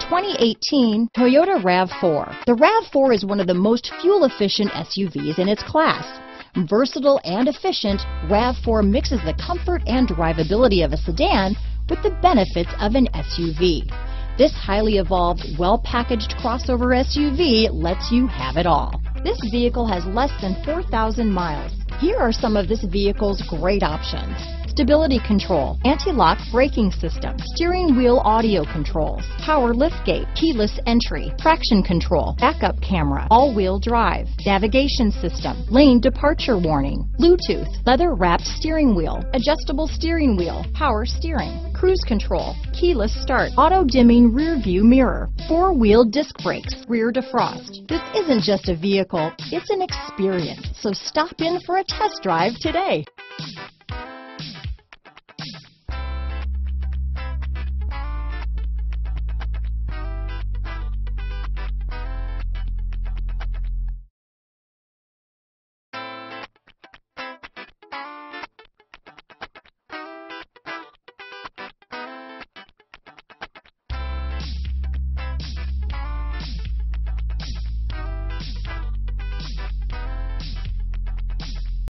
2018 Toyota RAV4. The RAV4 is one of the most fuel-efficient SUVs in its class. Versatile and efficient, RAV4 mixes the comfort and drivability of a sedan with the benefits of an SUV. This highly evolved, well-packaged crossover SUV lets you have it all. This vehicle has less than 4,000 miles. Here are some of this vehicle's great options: stability control, anti-lock braking system, steering wheel audio controls, power liftgate, keyless entry, traction control, backup camera, all-wheel drive, navigation system, lane departure warning, Bluetooth, leather-wrapped steering wheel, adjustable steering wheel, power steering, cruise control, keyless start, auto-dimming rear-view mirror, four-wheel disc brakes, rear defrost. This isn't just a vehicle, it's an experience, so stop in for a test drive today.